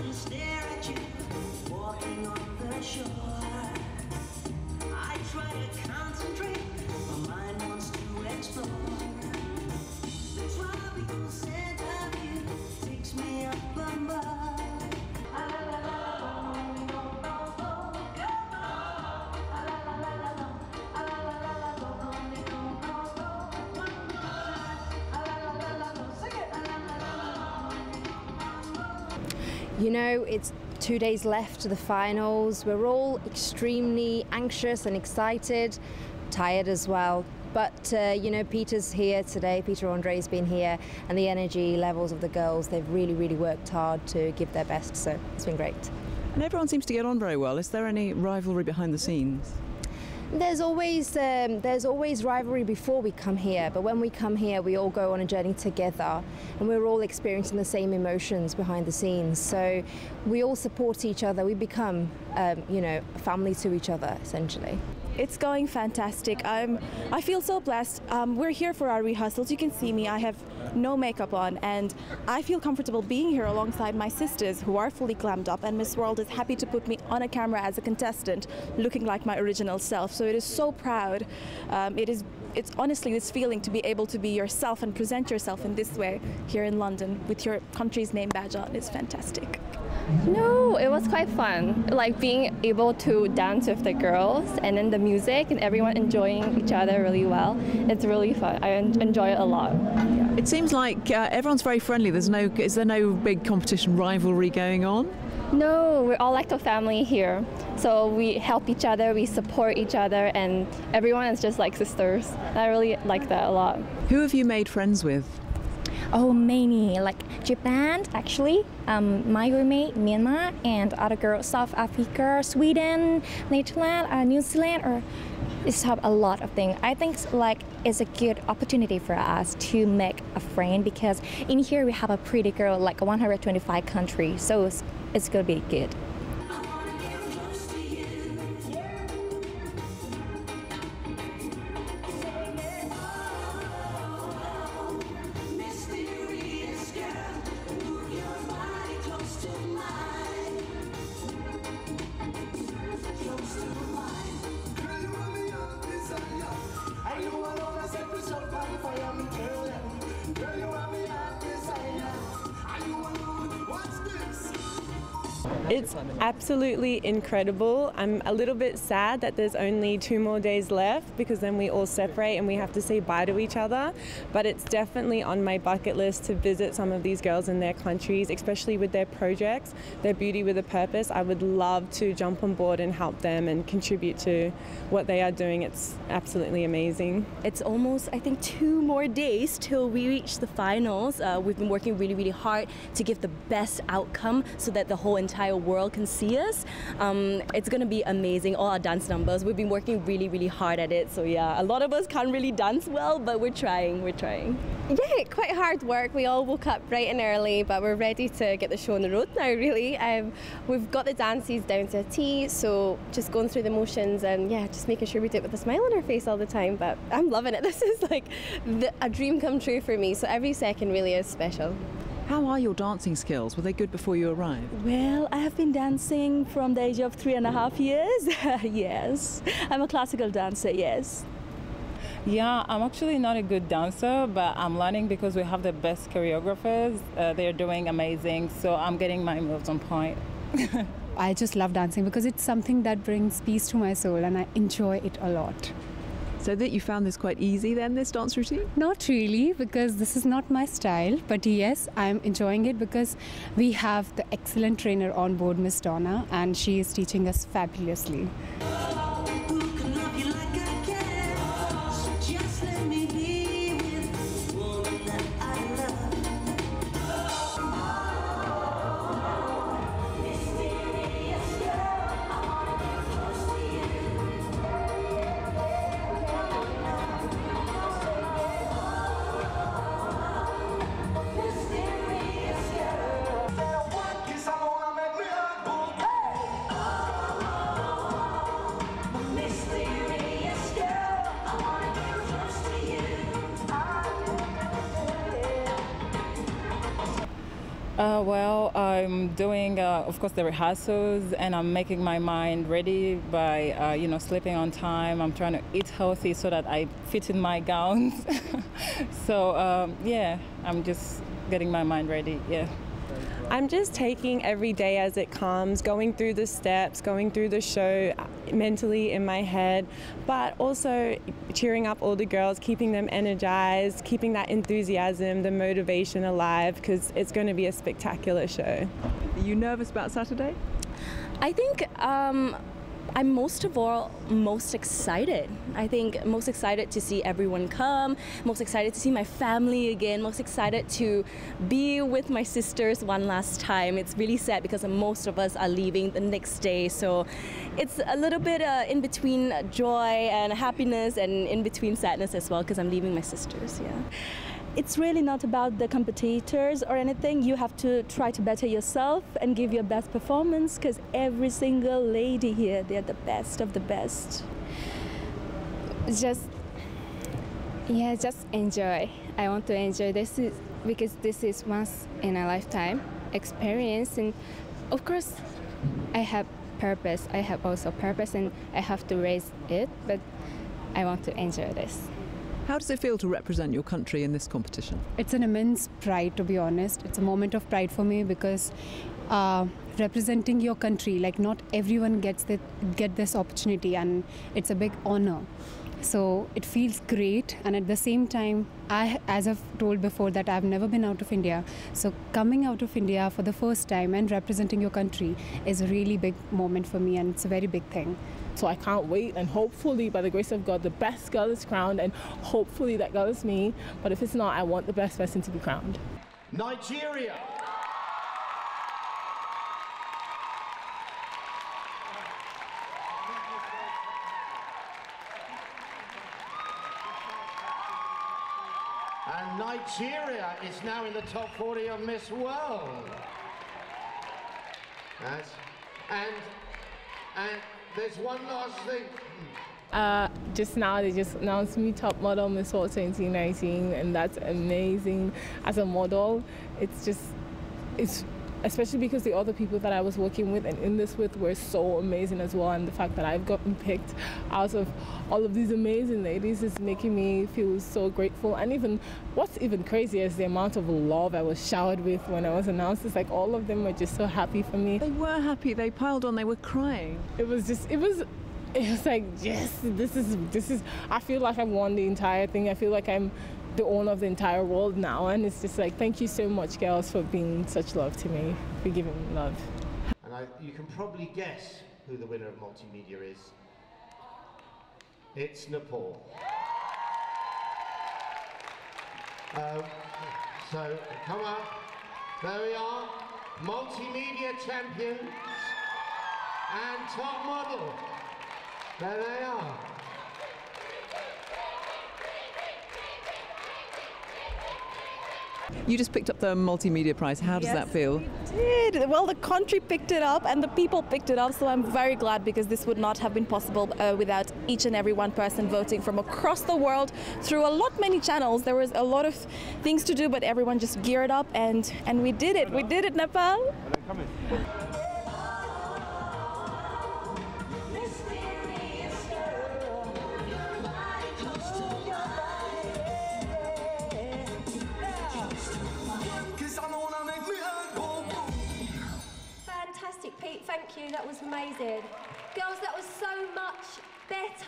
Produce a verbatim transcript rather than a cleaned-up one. and stare at you walking on the shore. I try to concentrate, my mind wants to explore. The tropical scent of you takes me up above. You know, it's two days left to the finals. We're all extremely anxious and excited, tired as well. But, uh, you know, Peter's here today. Peter Andre's been here, and the energy levels of the girls, they've really, really worked hard to give their best. So it's been great. And everyone seems to get on very well. Is there any rivalry behind the scenes? There's always um, there's always rivalry before we come here, but when we come here we all go on a journey together and we're all experiencing the same emotions behind the scenes, so we all support each other. We become um, you know, family to each other essentially. It's going fantastic. I'm I feel so blessed. Um, we're here for our rehearsals. You can see me, I have no makeup on, and I feel comfortable being here alongside my sisters who are fully glammed up, and Miss World is happy to put me on a camera as a contestant looking like my original self. So it is so proud. Um, it is it's honestly this feeling to be able to be yourself and present yourself in this way here in London with your country's name badge on is fantastic. No, it was quite fun, like being able to dance with the girls and then the music and everyone enjoying each other really well. It's really fun. I enjoy it a lot. Yeah. It seems like uh, everyone's very friendly. There's no, is there no big competition rivalry going on? No, we're all like a family here. So we help each other, we support each other, and everyone is just like sisters. And I really like that a lot. Who have you made friends with? Oh, many, like Japan, actually, um, my roommate, Myanmar, and other girls, South Africa, Sweden, Netherlands, uh, New Zealand, or it's a lot of things. I think like it's a good opportunity for us to make a friend, because in here we have a pretty girl, like one hundred twenty-five countries, so it's, it's going to be good. It's absolutely incredible. I'm a little bit sad that there's only two more days left, because then we all separate and we have to say bye to each other. But it's definitely on my bucket list to visit some of these girls in their countries, especially with their projects, their beauty with a purpose. I would love to jump on board and help them and contribute to what they are doing. It's absolutely amazing. It's almost, I think, two more days till we reach the finals. Uh, we've been working really, really hard to give the best outcome so that the whole entire world can see us. Um, it's going to be amazing. All our dance numbers, we've been working really, really hard at it. So yeah, a lot of us can't really dance well, but we're trying, we're trying. Yeah, quite hard work. We all woke up bright and early, but we're ready to get the show on the road now, really. Um, we've got the dances down to a tee, so just going through the motions and yeah, just making sure we do it with a smile on our face all the time. But I'm loving it. This is like the, a dream come true for me. So every second really is special. How are your dancing skills? Were they good before you arrived? Well, I have been dancing from the age of three and a half years. Yes, I'm a classical dancer, yes. Yeah, I'm actually not a good dancer, but I'm learning because we have the best choreographers. Uh, they're doing amazing, so I'm getting my moves on point. I just love dancing because it's something that brings peace to my soul, and I enjoy it a lot. So that you found this quite easy then, this dance routine? Not really, because this is not my style, but yes, I'm enjoying it because we have the excellent trainer on board, Miss Donna, and she is teaching us fabulously. Uh, well, I'm doing, uh, of course, the rehearsals, and I'm making my mind ready by, uh, you know, sleeping on time. I'm trying to eat healthy so that I fit in my gowns. So, um, yeah, I'm just getting my mind ready, yeah. I'm just taking every day as it comes, going through the steps, going through the show mentally in my head, but also cheering up all the girls, keeping them energized, keeping that enthusiasm, the motivation alive, because it's going to be a spectacular show. Are you nervous about Saturday? I think um, I'm most of all most excited. I think most excited to see everyone come, most excited to see my family again, most excited to be with my sisters one last time. It's really sad because most of us are leaving the next day, so it's a little bit uh, in between joy and happiness and in between sadness as well, because I'm leaving my sisters, yeah. It's really not about the competitors or anything. You have to try to better yourself and give your best performance, because every single lady here, they're the best of the best. Just, yeah, just enjoy. I want to enjoy this is, because this is once in a lifetime experience, and of course I have purpose. I have also purpose and I have to raise it, but I want to enjoy this. How does it feel to represent your country in this competition? It's an immense pride, to be honest. It's a moment of pride for me because uh, representing your country, like not everyone gets that, get this opportunity, and it's a big honor. So it feels great, and at the same time, I, as I've told before, that I've never been out of India. So coming out of India for the first time and representing your country is a really big moment for me, and it's a very big thing. So I can't wait, and hopefully, by the grace of God, the best girl is crowned, and hopefully that girl is me. But if it's not, I want the best person to be crowned. Nigeria! And Nigeria is now in the top forty of Miss World. That's, and, and, there's one last thing. Uh, just now they just announced me top model Miss World twenty nineteen, and that's amazing. As a model, it's just, it's especially because the other people that I was working with and in this with were so amazing as well, and the fact that I've gotten picked out of all of these amazing ladies is making me feel so grateful. And even what's even crazier is the amount of love I was showered with when I was announced. It's like all of them were just so happy for me. They were happy, they piled on, they were crying. It was just, it was it was like, yes, this is this is I feel like I've won the entire thing. I feel like I'm the owner of the entire world now, and it's just like, thank you so much, girls, for being such love to me, for giving me love. And I, you can probably guess who the winner of multimedia is. It's Nepal. Um, so come on, there we are, multimedia champions and top model. There they are. You just picked up the multimedia prize. How does yes, that feel? We did. Well, the country picked it up and the people picked it up, so I'm very glad, because this would not have been possible uh, without each and every one person voting from across the world through a lot many channels. There was a lot of things to do, but everyone just geared up and, and we did it. We did it, Nepal. Thank you, that was amazing. Girls, that was so much better.